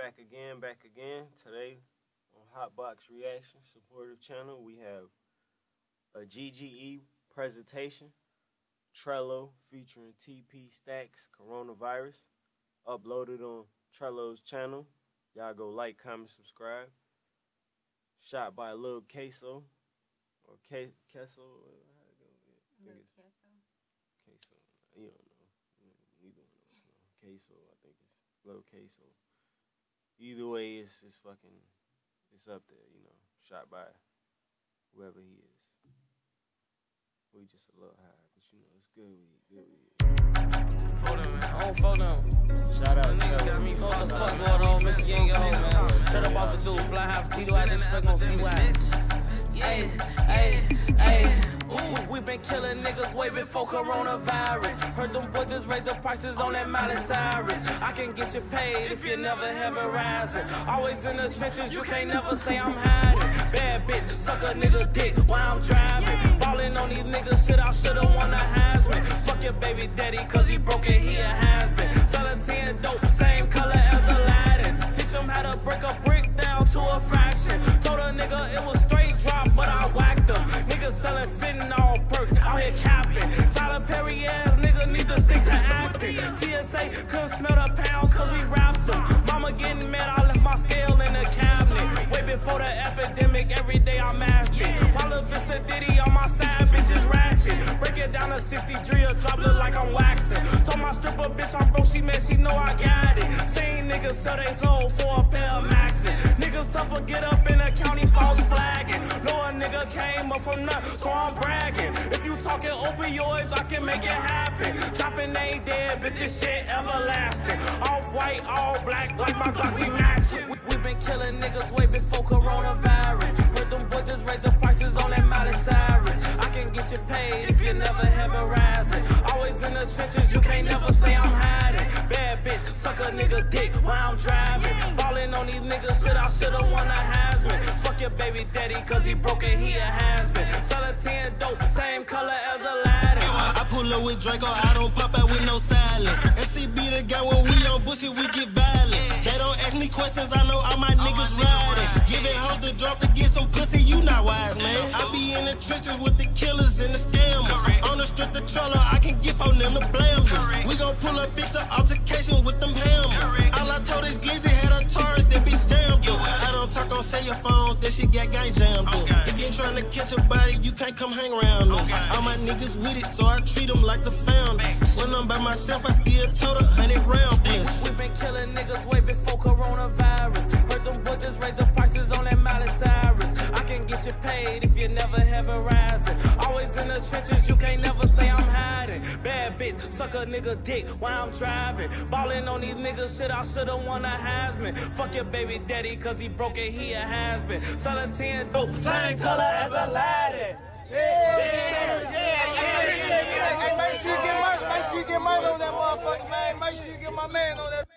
Back again. Today on Hotbox Reaction Supportive Channel, we have a GGE presentation, Trello featuring TP Stackz, Coronavirus, uploaded on Trello's channel. Y'all go like, comment, subscribe. Shot by Lil' Keso, or Keso, how it go? Keso, you don't know. Neither one of us know. Keso, I think it's Lil' Keso. Either way, it's fucking, it's up there, you know. Shot by whoever he is. We just a little high, but you know it's good. We good. For them, man. I don't for them. Shout out. Nigga got me fucked the fuck going on, Mr. Young Ho, man. Shut up off the dude, fly half Tito. I just expect on CY. Hey, hey. Ooh, we been killing niggas way before coronavirus. Heard them boys just raise the prices on that Miley Cyrus. I can get you paid if you never have a rising. Always in the trenches, you can't never say I'm hiding. Bad bitch, suck a nigga dick while I'm driving. Ballin' on these niggas, shit, I should've won a Heisman. Fuck your baby daddy, cause he broke it, he a Heisman. Solitaire dope, same color as Aladdin. Teach him how to break a brick down to a fraction. Told a nigga it was straight drop, but I whacked him. Niggas selling fentanyl perks, out here capping. Tyler Perry ass nigga need to stick to acting. TSA couldn't smell the pounds cause we wrapped some. Mama getting mad, I left my scale in the cabinet. Way before the epidemic, every day I'm asking. While a bitch a ditty on my side, bitches ratchet. Break it down to 63, a drop look like I'm waxing. Told my stripper bitch I'm broke, she mad, she know I got it. Seen niggas sell they clothes for a pair of Maxxon. Niggas tougher get up in the county, false flagging. No a nigga came up from nothing, so I'm bragging. If you talking opioids, I can make it happen. Dropping ain't dead, but this shit everlasting. Off white, all black, like my Glock, we matching. We been killing niggas way before coronavirus. Heard them boys just raise the prices on that Miley Cyrus. I can get you paid if you never have a rising. Always in the trenches, you can't never say I'm hiding. Bad bitch, suck a nigga dick while I'm driving. Ballin' on these niggas, shit, I should've won a Heisman. Fuck your baby daddy, cause he broke and he a Heisman. Solitaire dope, same color as Aladdin. I pull up with Draco, I don't pop out with no silence. S. C. B. the guy when we on bushy, we get violent. They don't ask me questions, I know all my niggas riding. Giving hoes the drop to get some pussy, you not wise, man. I be in the trenches with the killers and the scammers. On the strip the Trello, I can get on them to blame me. We gon' pull up, fix an altercation with them hammers. All I told is Glizzy had a Taurus that be jammed up. I don't talk on cell phones, that shit got gang jammed up. If you tryna catch a body, you can't come hang around us. All my niggas with it, so I treat them like the founders. When I'm by myself, I still tote 100 rounds. We been killing niggas way before coronavirus. Heard them boys just raise the prices on that Miley Cyrus. I can get you paid if you never have a rising. Always in the trenches, you can't never say I'm hiding. Bad bitch, suck a nigga dick while I'm driving. Ballin' on these niggas, shit, I should've won a Heisman. Fuck your baby daddy, cause he broke it, he a Heisman. Solitaire dope, same color as Aladdin. Yeah. Hey, make sure you get mine on that motherfucker, man. Make sure you get my man on that.